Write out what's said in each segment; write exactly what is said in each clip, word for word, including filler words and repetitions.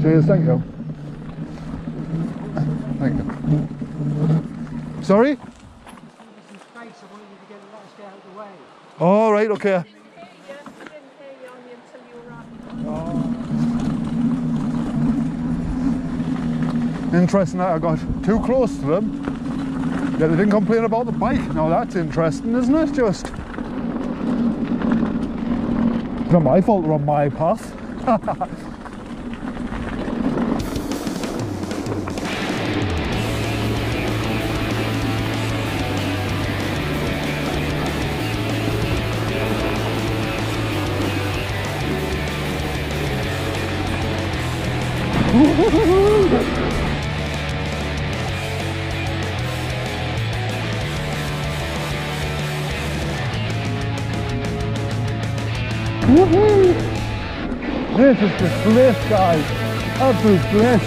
Cheers, thank you. Thank you. Sorry? All right, okay. Interesting that I got too close to them, yet they didn't complain about the bike. Now that's interesting, isn't it? Just it's not my fault they're on my path. This is just bliss, guys. Absolute bliss.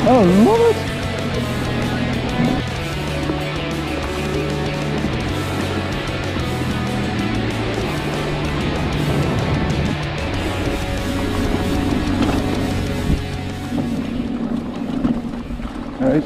I love it. All right.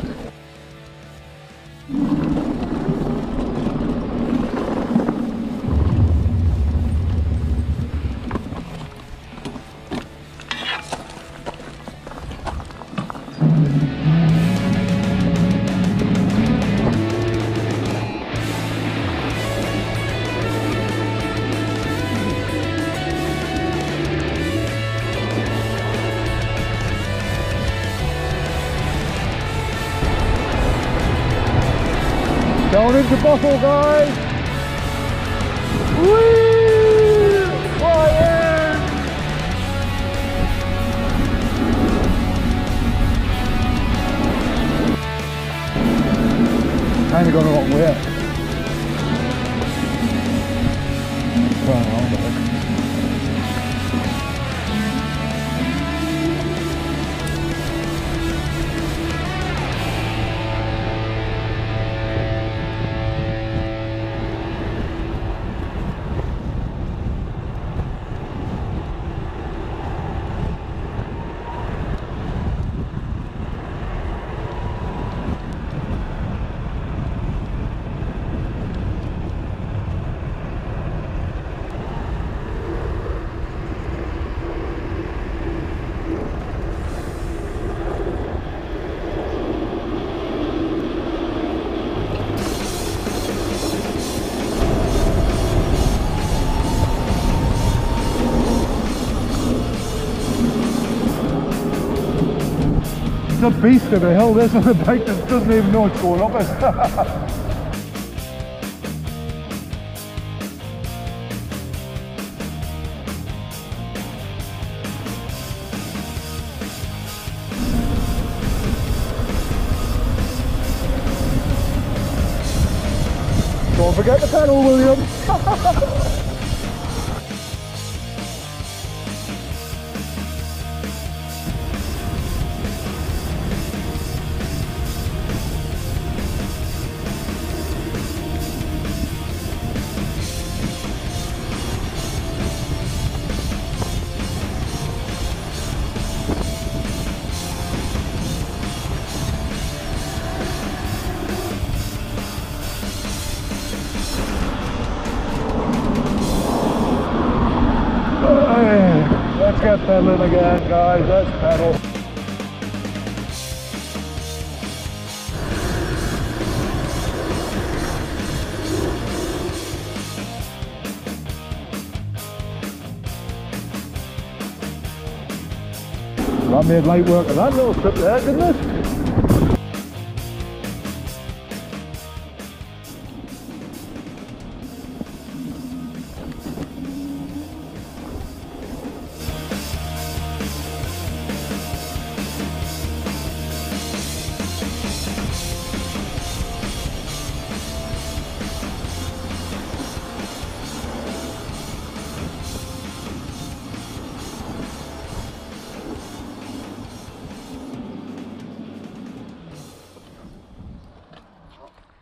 Down into Bothell, guys! Whee! Flying! Kinda gone the wrong way. Try and round a beast of a hill, this on a bike that doesn't even know it's going up it. Don't forget the pedal, William. Let's get pedaling again, guys, let's pedal. That made light work of that little strip there, didn't it?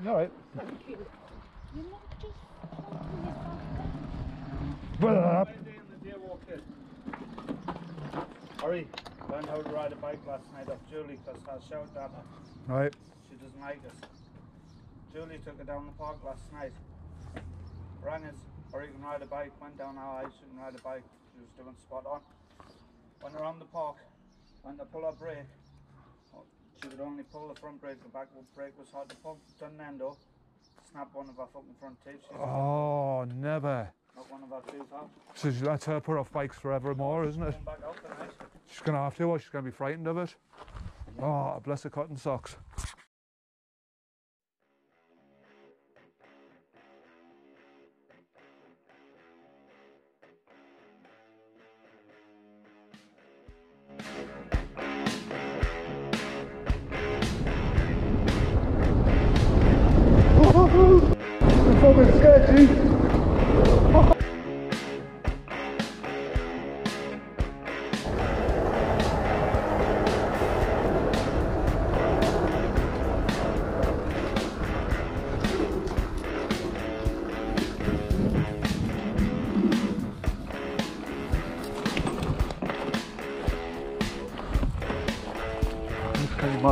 All right. You're not just What up? Hurry, learned how to ride a bike last night off Julie because I shouted at her. Right. She doesn't like us. Julie took her down the park last night. Rang us, or you can ride a bike, went down how I shouldn't ride a bike. She was doing spot on. When around the park, when they pull her brake, she could only pull the front brake, the back brake was hard to pull. Done an endo, snapped one of her fucking front teeth. She's oh, like, never. Not one of her teeth out. So that's her put off bikes forevermore, isn't it? Back out tonight. She's going to have to, or she's going to be frightened of it. Yeah. Oh, bless her cotton socks.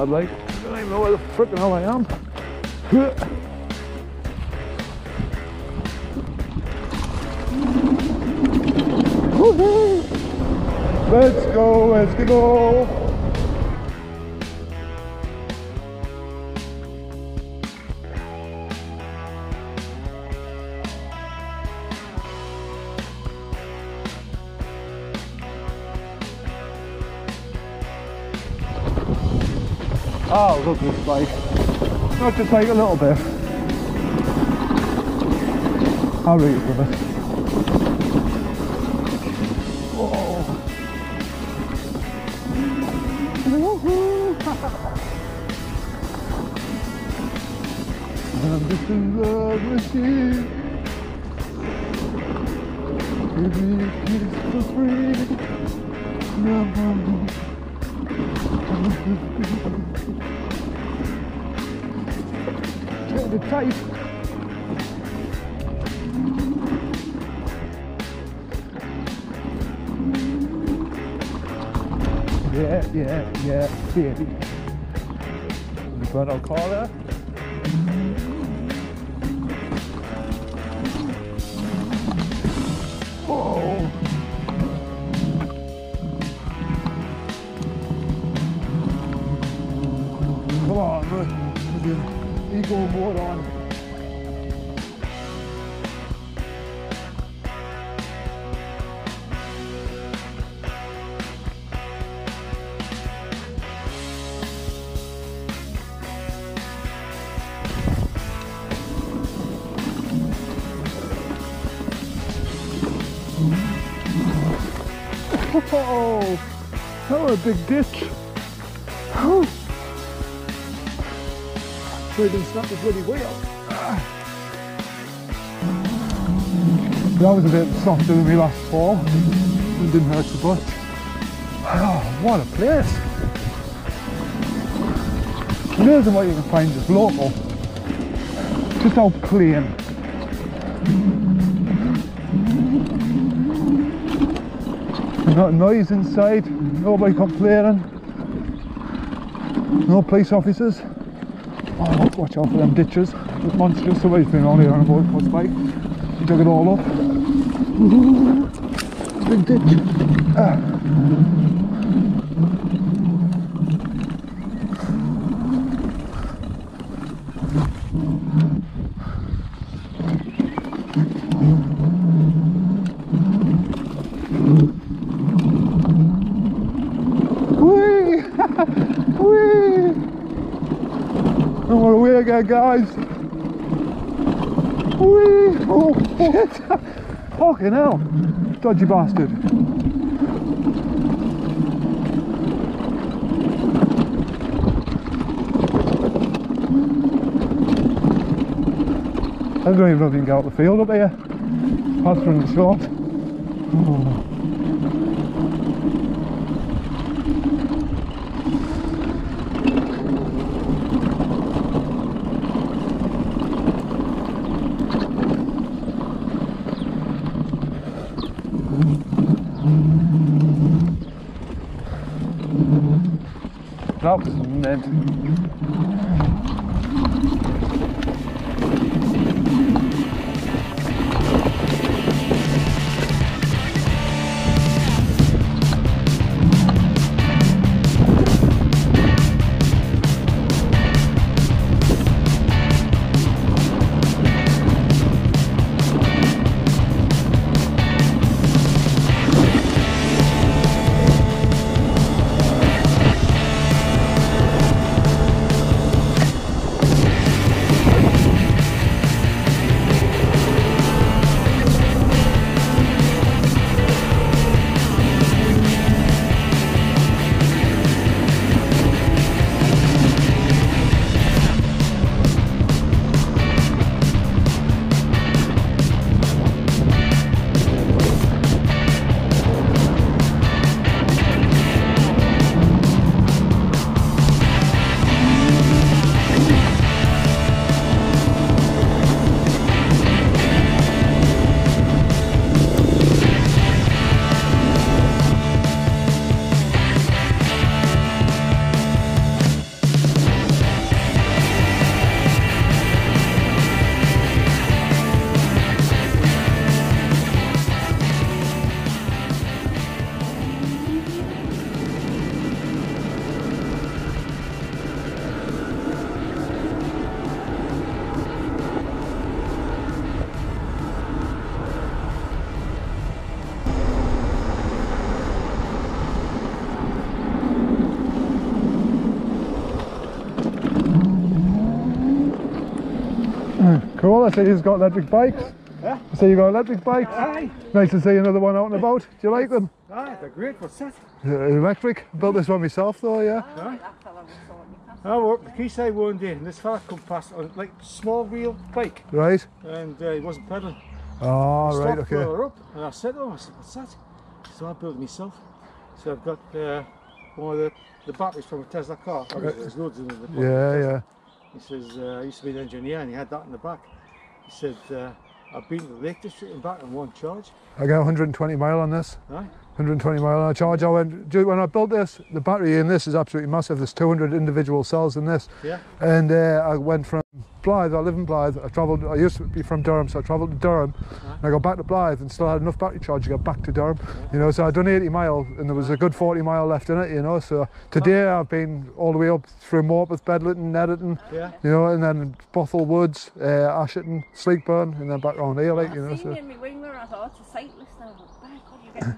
Like, I don't even know where the frickin' hell I am. Let's go, let's go. Oh, look at this bike. Not just like a little bit. I'll read it with it. Whoa. I'm just in love with you. Give me a kiss for free. No, no, no. Take the tight. Yeah, yeah, yeah, baby. The front of collar. Eagle board on. Oh, that was a big ditch. Oh. So didn't snap the bloody wheel. That was a bit softer than we last fall. It didn't hurt the butt. Oh, what a place! Amazing what you can find just local. Just how plain. There's not a noise inside. Nobody complaining. No police officers. Oh, watch out for them ditches. There's monsters, somebody's been all here on a board for his bike. He dug it all up. Ooh, big ditch. Ah. Guys, wee! Oh shit! Fucking hell! Dodgy bastard! I don't even know if you can get out the field up here. Path's running short. Oh. Knopf Moment. Cool, I see you've got electric bikes. Yeah. I see you've got electric bikes. Aye. Nice to see another one out and about. Do you like them? Aye, they're great for set. Electric. I built this one myself though, yeah. Aye. I worked the quayside one day and this fella come past on like small wheel bike. Right. And uh, he wasn't pedalling. Oh, right, okay. I stopped her up and I said, oh, I said, what's that? So I built it myself. So I've got uh, one of the, the batteries from a Tesla car. Right. There's loads of them. Yeah, yeah. He says, uh, I used to be an engineer and he had that in the back. He said, uh, I've been to the Lake District and back on one charge. I got one hundred twenty mile on this. Aye. one hundred twenty mile on a charge. I went, when I built this, the battery in this is absolutely massive. There's two hundred individual cells in this. Yeah. And uh, I went from Blythe, I live in Blythe. I travelled, I used to be from Durham, so I travelled to Durham. Aye. And I got back to Blythe and still had enough battery charge to get back to Durham. Aye. You know, so I'd done eighty mile and there was a good forty mile left in it, you know. So today I've been all the way up through Morpeth, Bedlitton, Ailet, yeah. You know, and then Bothell Woods, uh, Asherton, Sleekburn, and then back around Ailet, well, you know. I've seen so. In my wing there, I thought, it's a cyclist now.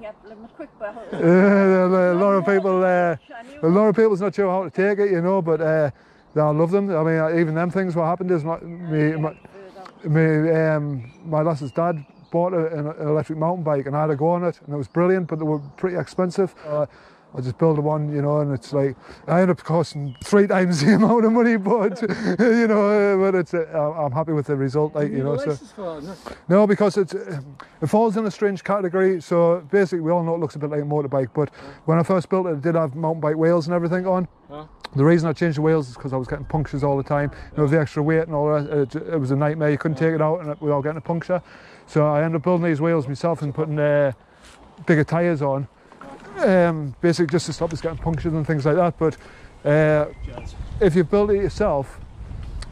Yeah, quick uh, a lot of people, uh, a lot of people's not sure how to take it, you know. But uh, I love them. I mean, even them things. What happened is my me, my my, um, my lass's dad bought a, an electric mountain bike, and I had a go on it, and it was brilliant. But they were pretty expensive. Uh, I just build one, you know, and it's like I end up costing three times the amount of money, but you know, but it's I'm happy with the result, like you know. So no, because it's it falls in a strange category. So basically, we all know it looks a bit like a motorbike, but when I first built it, it did have mountain bike wheels and everything on. The reason I changed the wheels is because I was getting punctures all the time. You know, with the extra weight and all that, it, it was a nightmare. You couldn't take it out, and we all getting a puncture. So I ended up building these wheels myself and putting uh, bigger tires on. Um, basically just to stop us getting punctured and things like that, but uh, if you build it yourself,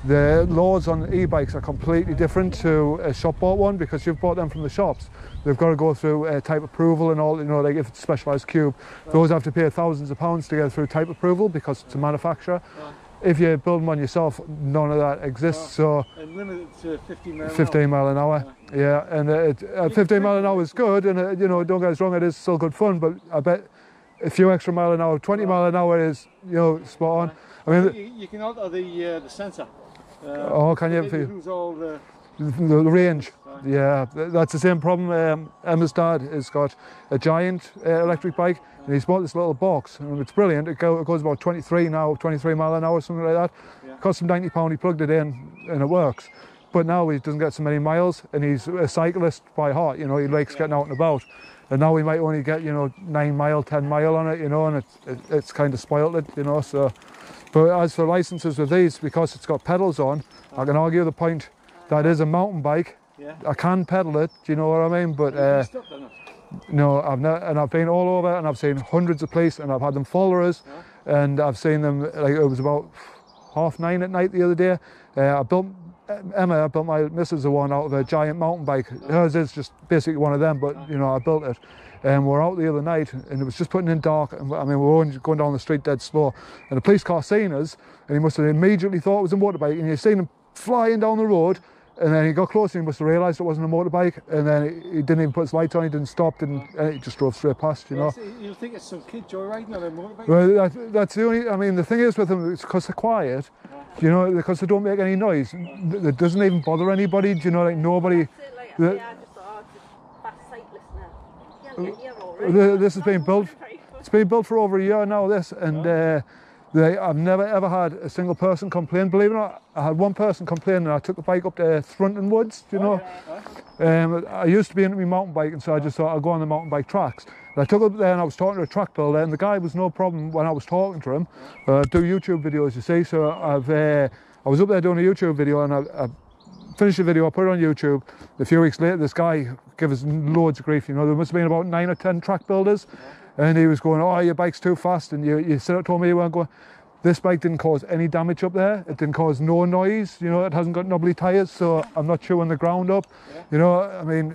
the loads on e-bikes are completely different to a shop bought one, because you've bought them from the shops. They've got to go through uh, type approval and all, you know, like if it's a specialised cube, those have to pay thousands of pounds to get through type approval because it's a manufacturer. If you're building one yourself, none of that exists. Well, so and limited to fifteen mile an hour. fifteen mile an hour, yeah. yeah. And it, uh, fifteen mile an hour is good, and uh, you know, don't get us wrong, it is still good fun. But I bet a few extra mile an hour, twenty mile an hour is, you know, spot on. I mean, you, you can alter the uh, the sensor. Uh, oh, can you? It lose all the the, the range. Sorry. Yeah, that's the same problem. Um, Emma's dad has got a Giant uh, electric bike. And he's bought this little box, and it's brilliant. It, go, it goes about twenty-three now, twenty-three mile an hour, something like that. Yeah. Cost him ninety pounds, he plugged it in, and it works. But now he doesn't get so many miles, and he's a cyclist by heart, you know, he likes yeah. getting out and about. And now he might only get, you know, nine mile, ten mile on it, you know, and it, it, it's kind of spoilt it, you know, so. But as for licenses with these, because it's got pedals on, oh. I can argue the point that is a mountain bike. Yeah. I can pedal it, do you know what I mean? But. Uh, No, I've not, and I've been all over, and I've seen hundreds of police, and I've had them follow us, yeah. and I've seen them, like, it was about half nine at night the other day. Uh, I built, Emma, I built my missus a one out of a giant mountain bike. Hers is just basically one of them, but, you know, I built it. And we're out the other night, and it was just putting in dark, and I mean, we were only going down the street dead slow, and the police car seen us, and he must have immediately thought it was a motorbike, and you seen him flying down the road, and then he got close, and he must have realised it wasn't a motorbike, and then he didn't even put his lights on, he didn't stop, didn't, and it just drove straight past, you know. You'll think it's some kid joyriding on a motorbike. Well, that, that's the only, I mean, the thing is with them, it's because they're quiet, you know, because they don't make any noise. It doesn't even bother anybody, do you know, like nobody... The, this has been built, it's been built for over a year now, this, and uh, they, I've never ever had a single person complain. Believe it or not, I had one person complain, and I took the bike up to Thrunton Woods, you know. Um, I used to be into my mountain bike, and so I just thought I'd go on the mountain bike tracks. And I took it up there, and I was talking to a track builder, and the guy was no problem when I was talking to him. Uh, I do YouTube videos, you see, so I've, uh, I was up there doing a YouTube video, and I, I finished the video, I put it on YouTube. A few weeks later, this guy gave us loads of grief, you know. There must have been about nine or ten track builders, and he was going, oh, your bike's too fast, and you, you said it, told me you weren't going. This bike didn't cause any damage up there, it didn't cause no noise, you know, it hasn't got knobbly tyres, so I'm not chewing the ground up, you know. I mean,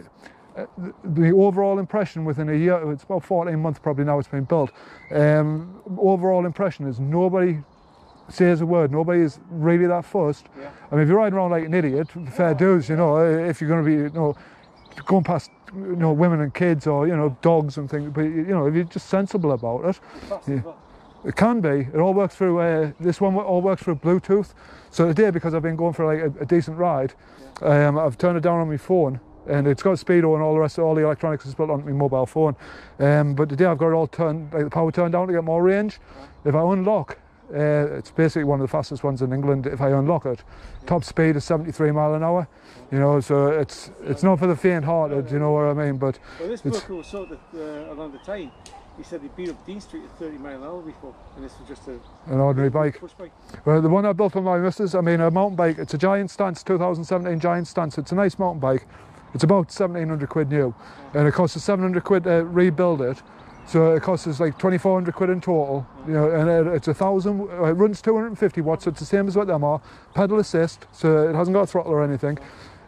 the overall impression within a year, it's about fourteen months probably now it's been built, um, overall impression is nobody says a word, nobody is really that fussed. Yeah. I mean, if you're riding around like an idiot, fair dues, you know, if you're going to be, you know, going past, you know, women and kids or, you know, dogs and things, but, you know, if you're just sensible about it, yeah, it can be. It all works through, uh, this one all works through Bluetooth. So today, because I've been going for like a, a decent ride, yeah. um, I've turned it down on my phone, and it's got speedo and all the rest of all the electronics is built on my mobile phone. Um, but today I've got it all turned, like the power turned down to get more range. Yeah. If I unlock, Uh, it's basically one of the fastest ones in England if I unlock it. Yeah. Top speed is seventy-three mile an hour, you know, so it's it's not for the faint-hearted, you know what I mean, but... Well, this bloke who was sort of uh, around the time, he said he'd beat up Dean Street at thirty mile an hour before, and this was just a... An ordinary bike. Push bike. Well, the one I built for my missus, I mean, a mountain bike, it's a Giant Stance, two thousand seventeen Giant Stance, it's a nice mountain bike, it's about seventeen hundred quid new, yeah. And it costs us seven hundred quid to rebuild it. So it costs us like twenty-four hundred quid in total, you know, and it's a thousand, it runs two hundred fifty watts, so it's the same as what them are, pedal assist, so it hasn't got a throttle or anything,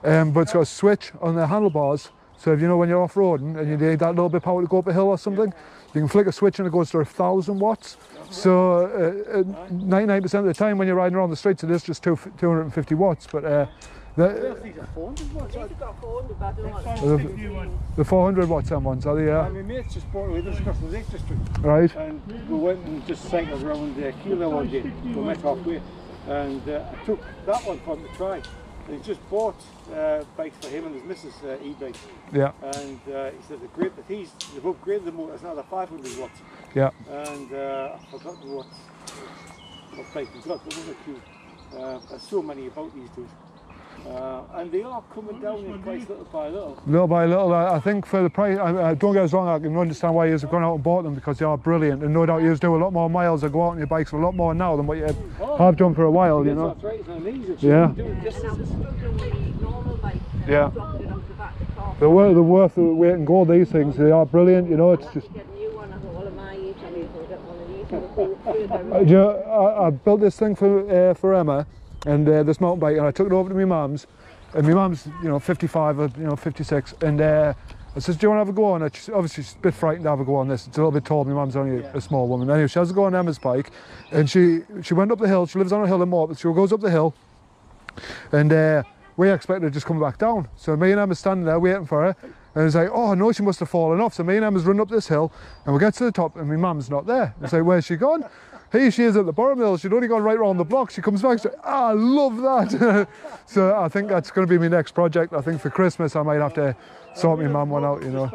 um, but it's got a switch on the handlebars, so if you know when you're off-roading and you need that little bit of power to go up a hill or something, you can flick a switch and it goes to a thousand watts, so ninety-nine percent uh, uh, of the time when you're riding around the streets it is just two hundred fifty watts, but uh, The, the four hundred watts them ones, are they? Yeah. My mate's just bought it with us across the Lake District. Right. And we went and just cycled around uh, Kielder one day. We met halfway. And uh, I took that one for him to try. And he just bought uh, bikes for him and his missus, uh, E bikes. Yeah. And uh, he said, the great that he's, they've upgraded the motors now, they're five hundred watts. Yeah. And uh, I forgot what, what bike he got, but it was a cute. Uh, there's so many about these dudes. Uh, and they are coming down in price little by little. Little by little, I, I think for the price, I, I don't get us wrong, I can understand why you've gone out and bought them because they are brilliant, and no doubt you do a lot more miles and go out on your bikes a lot more now than what you oh, have done for a while, you know. That's right, it's amazing. Yeah. Yeah. They're worth, they're worth the weight and go, these things, they are brilliant, you know, it's just... You know, I, I built this thing for, uh, for Emma. And uh, this mountain bike, and I took it over to my mum's, and my mum's, you know, fifty-five or, you know, fifty-six, and uh, I says, do you want to have a go on it? She's obviously she's a bit frightened to have a go on this, it's a little bit tall, my mum's only yeah. a small woman. Anyway, she has a go on Emma's bike, and she, she went up the hill, she lives on a hill in Morpeth, she goes up the hill, and uh, we expected her to just come back down. So me and Emma's standing there waiting for her, and it's like, oh no, she must have fallen off. So me and Emma's run up this hill, and we get to the top, and my mum's not there. It's like, where's she gone? Here she is at the bottom hill, she'd only gone right round the block, she comes back, she, ah, I love that! So I think that's going to be my next project. I think for Christmas I might have to sort my mum one out, you know.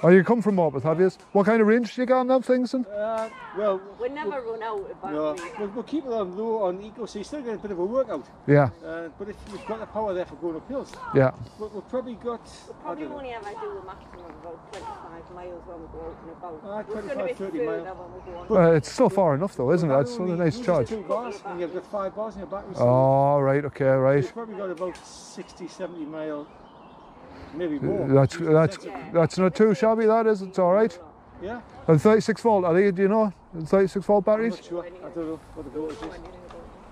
Oh, you come from Morpeth, have you? What kind of range do you got on them things? And? Uh, well, we never run out of battery. No, we'll keep it on low on eco, so you still get a bit of a workout. Yeah. Uh, but if you've got the power there for going up hills. Yeah. But we've probably got... We'll probably only ever do a maximum of about twenty-five miles when we go out and about. Ah, twenty-five, thirty miles. Well, it's still far enough though, isn't it? It's still a nice charge. Two bars and you've got five bars in your battery. Oh, right, okay, right. We've probably got about sixty, seventy miles. Maybe more. That's, that's, that's not too shabby, that is, it's alright. Yeah. And thirty-six volt, are they, do you know? thirty-six volt batteries? I'm not sure. I don't know what the voltage is.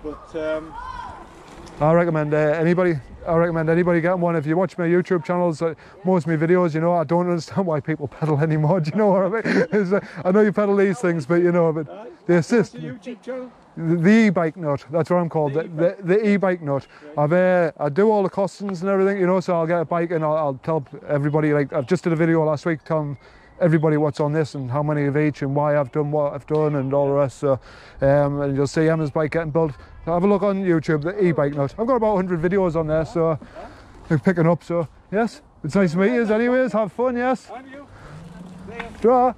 But um, I recommend uh, anybody, I recommend anybody getting one. If you watch my YouTube channels, uh, most of my videos, you know, I don't understand why people pedal anymore. Do you know what I mean? uh, I know you pedal these things, but you know, but uh, they assist. What's the YouTube channel? The E Bike Nut, that's what I'm called, the E Bike Nut. I've, uh, I do all the costings and everything, you know, so I'll get a bike and I'll, I'll tell everybody, like, I just did a video last week telling everybody what's on this and how many of each and why I've done what I've done and all the rest. So, um, and you'll see Emma's bike getting built. So have a look on YouTube, the E Bike Nut. I've got about one hundred videos on there, so they're picking up, so yes, it's nice to meet you, anyways, have fun, yes. And you. Draw.